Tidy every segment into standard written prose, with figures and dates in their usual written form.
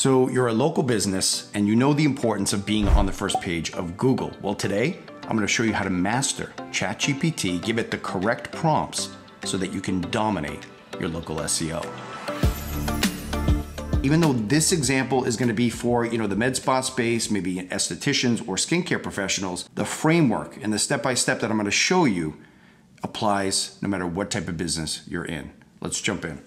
So you're a local business and you know the importance of being on the first page of Google. Well, today I'm going to show you how to master ChatGPT, give it the correct prompts so that you can dominate your local SEO. Even though this example is going to be for, the med spa space, maybe estheticians or skincare professionals, the framework and the step-by-step that I'm going to show you applies no matter what type of business you're in. Let's jump in.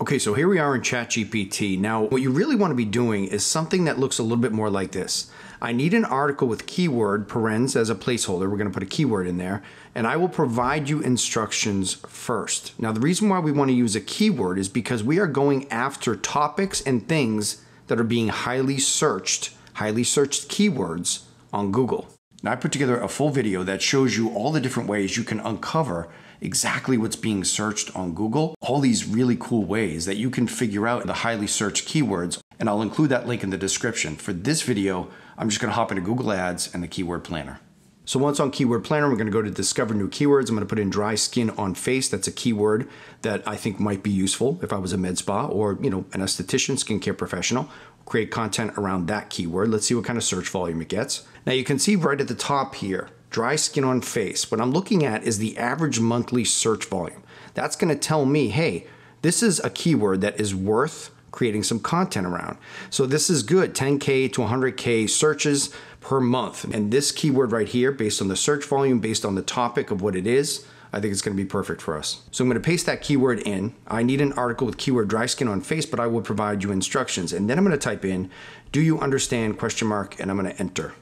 Okay, so here we are in ChatGPT. Now, what you really want to be doing is something that looks a little bit more like this. I need an article with keyword, parens, as a placeholder. We're going to put a keyword in there, and I will provide you instructions first. Now, the reason why we want to use a keyword is because we are going after topics and things that are being highly searched keywords on Google. Now, I put together a full video that shows you all the different ways you can uncover exactly what's being searched on Google, all these really cool ways that you can figure out the highly searched keywords, and I'll include that link in the description. For this video, I'm just gonna hop into Google Ads and the Keyword Planner. So once on Keyword Planner, we're gonna go to Discover New Keywords. I'm gonna put in dry skin on face. That's a keyword that I think might be useful if I was a med spa or an esthetician, skincare professional. Create content around that keyword. Let's see what kind of search volume it gets. Now you can see right at the top here, dry skin on face. What I'm looking at is the average monthly search volume. That's gonna tell me, hey, this is a keyword that is worth creating some content around. So this is good, 10K to 100K searches per month. And this keyword right here, based on the search volume, based on the topic of what it is, I think it's gonna be perfect for us. So I'm gonna paste that keyword in. I need an article with keyword dry skin on face, but I will provide you instructions. And then I'm gonna type in, do you understand, ? And I'm gonna enter.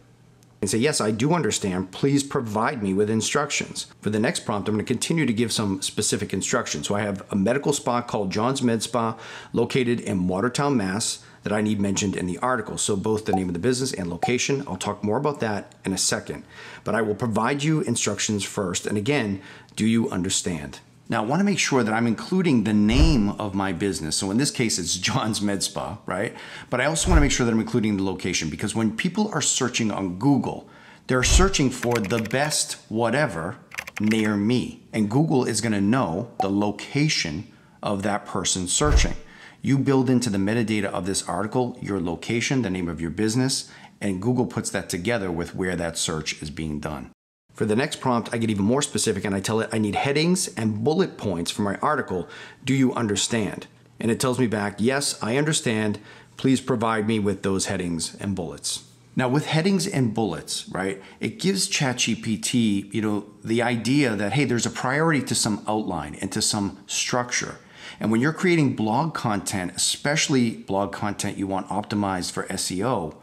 And say, yes, I do understand, please provide me with instructions. For the next prompt, I'm gonna continue to give some specific instructions. So I have a medical spa called John's Med Spa located in Watertown, Mass. That I need mentioned in the article. So both the name of the business and location, I'll talk more about that in a second. But I will provide you instructions first. And again, do you understand? Now I wanna make sure that I'm including the name of my business. So in this case, it's John's Med Spa, right? But I also wanna make sure that I'm including the location, because when people are searching on Google, they're searching for the best whatever near me. And Google is gonna know the location of that person searching. You build into the metadata of this article, your location, the name of your business, and Google puts that together with where that search is being done. For the next prompt, I get even more specific and I tell it I need headings and bullet points for my article. Do you understand? And it tells me back, yes, I understand. Please provide me with those headings and bullets. Now with headings and bullets, right? It gives ChatGPT, the idea that, hey, there's a priority to some outline and to some structure. And when you're creating blog content, especially blog content you want optimized for SEO,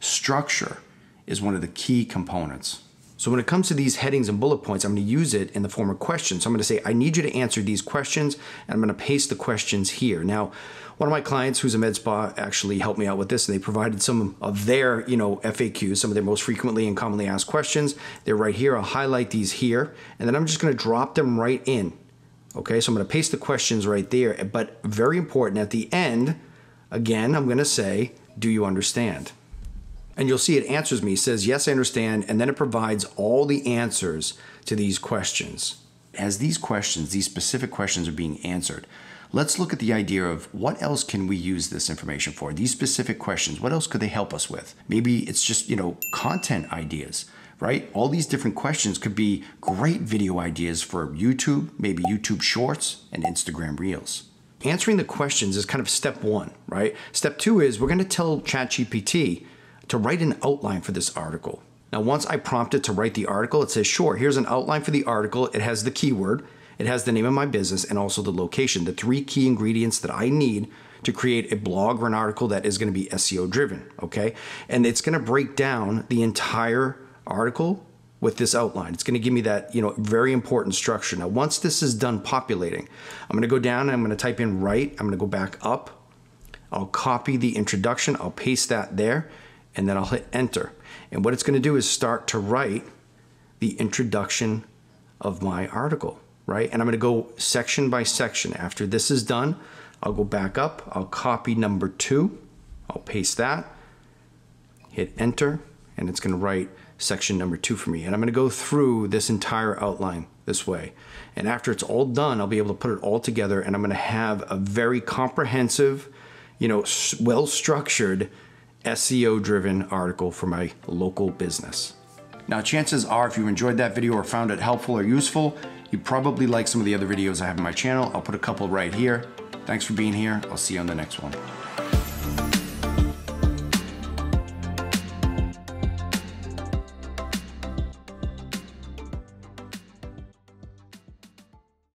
structure is one of the key components. So when it comes to these headings and bullet points, I'm going to use it in the form of questions. So I'm going to say, I need you to answer these questions, and I'm going to paste the questions here. Now, one of my clients who's a med spa actually helped me out with this, and they provided some of their, FAQs, some of their most frequently and commonly asked questions. They're right here. I'll highlight these here, and then I'm just going to drop them right in. Okay, so I'm going to paste the questions right there, but very important at the end, again, I'm going to say, do you understand? And you'll see it answers me, says, yes, I understand. And then it provides all the answers to these questions. As these questions, these specific questions are being answered, let's look at the idea of what else can we use this information for? These specific questions, what else could they help us with? Maybe it's just, content ideas. Right? All these different questions could be great video ideas for YouTube, maybe YouTube Shorts and Instagram Reels. Answering the questions is kind of step one, right? Step two is we're going to tell ChatGPT to write an outline for this article. Now, once I prompt it to write the article, it says, sure, here's an outline for the article. It has the keyword, it has the name of my business, and also the location, the three key ingredients that I need to create a blog or an article that is going to be SEO driven, okay? And it's going to break down the entire article with this outline. It's going to give me that, very important structure. Now, once this is done populating, I'm going to go down and I'm going to type in right. I'm going to go back up. I'll copy the introduction. I'll paste that there, and then I'll hit enter. And what it's going to do is start to write the introduction of my article, right? And I'm going to go section by section. After this is done, I'll go back up. I'll copy number 2. I'll paste that, hit enter, and it's going to write section number 2 for me. And I'm gonna go through this entire outline this way. And after it's all done, I'll be able to put it all together, and I'm gonna have a very comprehensive you know, well-structured SEO-driven article for my local business. Now, chances are if you enjoyed that video or found it helpful or useful, you probably like some of the other videos I have on my channel. I'll put a couple right here. Thanks for being here. I'll see you on the next one.